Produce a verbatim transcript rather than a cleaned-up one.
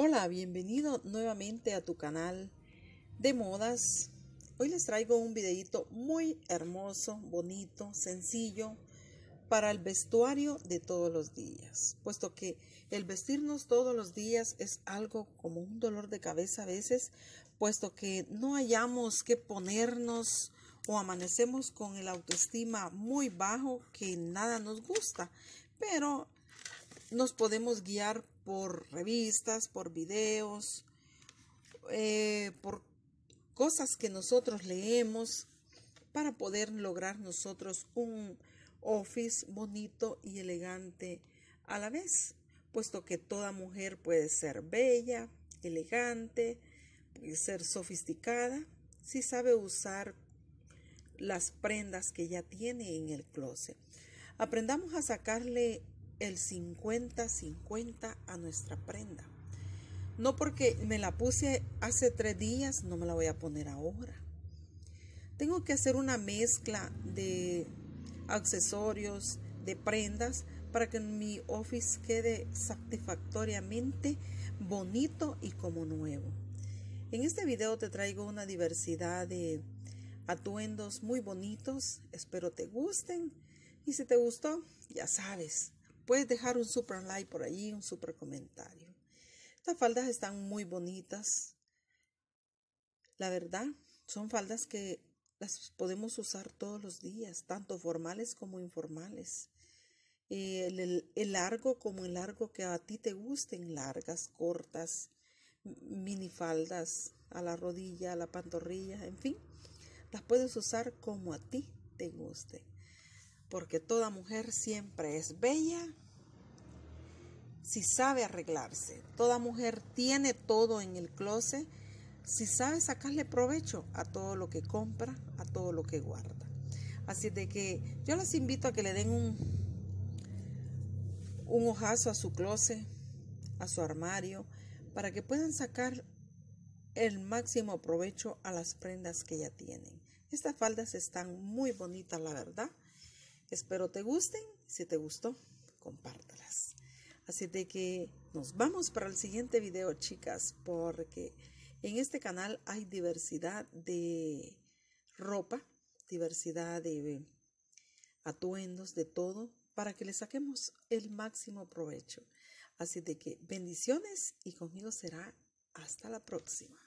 Hola, bienvenido nuevamente a tu canal de modas. Hoy les traigo un videito muy hermoso, bonito, sencillo para el vestuario de todos los días, puesto que el vestirnos todos los días es algo como un dolor de cabeza a veces, puesto que no hallamos qué ponernos o amanecemos con el autoestima muy bajo, que nada nos gusta, pero nos podemos guiar por revistas, por videos, eh, por cosas que nosotros leemos para poder lograr nosotros un outfit bonito y elegante a la vez, puesto que toda mujer puede ser bella, elegante, puede ser sofisticada, si sabe usar las prendas que ya tiene en el closet. Aprendamos a sacarle el cincuenta cincuenta a nuestra prenda. No porque me la puse hace tres días, no me la voy a poner ahora. Tengo que hacer una mezcla de accesorios, de prendas, para que mi outfit quede satisfactoriamente bonito y como nuevo. En este video te traigo una diversidad de atuendos muy bonitos. Espero te gusten. Y si te gustó, ya sabes, puedes dejar un super like por allí, un super comentario. Estas faldas están muy bonitas. La verdad, son faldas que las podemos usar todos los días, tanto formales como informales. El, el, el largo como el largo que a ti te gusten, largas, cortas, minifaldas, a la rodilla, a la pantorrilla, en fin. Las puedes usar como a ti te guste, porque toda mujer siempre es bella si sabe arreglarse. Toda mujer tiene todo en el closet si sabe sacarle provecho a todo lo que compra, a todo lo que guarda. Así de que yo les invito a que le den un, un ojazo a su closet, a su armario, para que puedan sacar el máximo provecho a las prendas que ya tienen. Estas faldas están muy bonitas, la verdad. Espero te gusten. Si te gustó, compártelas. Así de que nos vamos para el siguiente video, chicas, porque en este canal hay diversidad de ropa, diversidad de atuendos, de todo, para que le saquemos el máximo provecho. Así de que bendiciones y conmigo será hasta la próxima.